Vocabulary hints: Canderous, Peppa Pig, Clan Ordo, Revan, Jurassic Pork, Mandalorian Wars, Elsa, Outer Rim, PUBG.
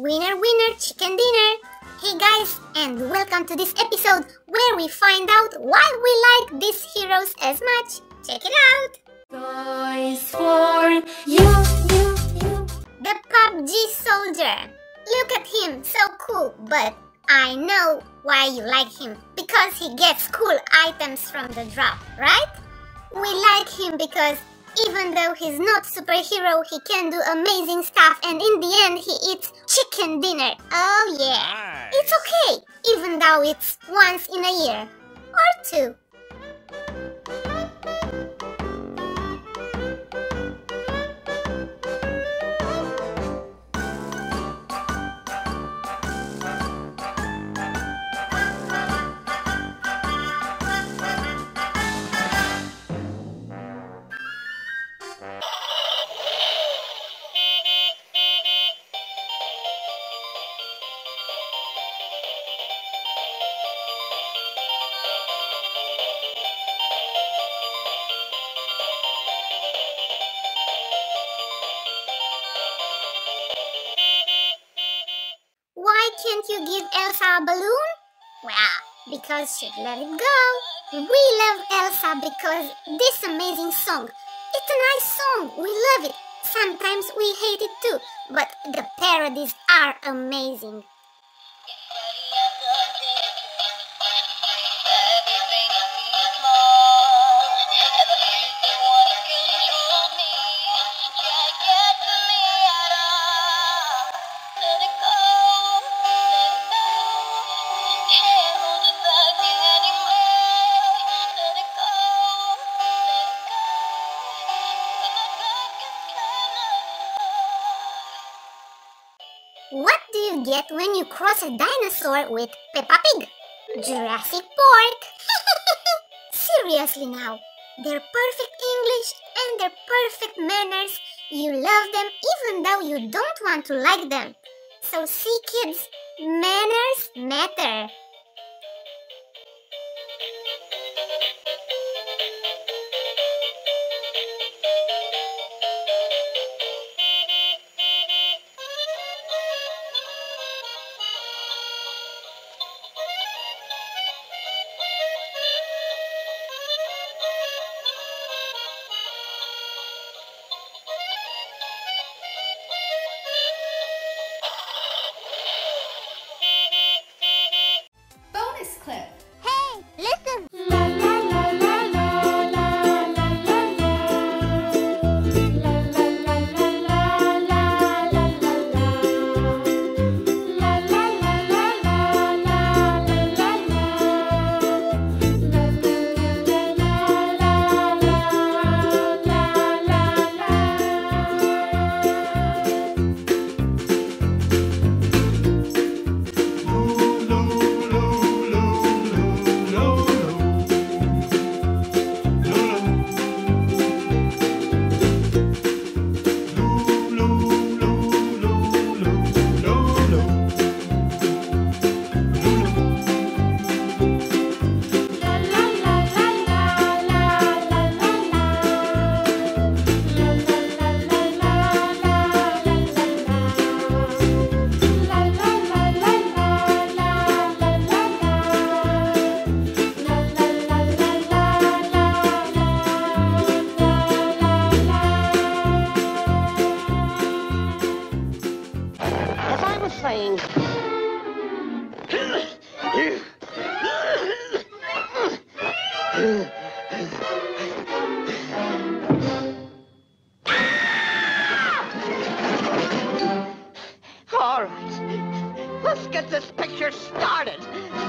Winner, winner, chicken dinner! Hey guys, and welcome to this episode where we find out why we like these heroes as much. Check it out! Toys for you. The PUBG soldier. Look at him, so cool, but I know why you like him. Because he gets cool items from the drop, right? We like him because even though he's not superhero, he can do amazing stuff, and in the end he eats chicken dinner. Oh yeah! Nice. It's okay, even though it's once in a year. Or two. Can't you give Elsa a balloon? Well, because she'd let it go. We love Elsa because this amazing song. It's a nice song, we love it. Sometimes we hate it too, but the parodies are amazing. What do you get when you cross a dinosaur with Peppa Pig? Jurassic Pork! Seriously now, they're perfect English and they're perfect manners. You love them even though you don't want to like them. So see kids, manners matter. All right, let's get this picture started.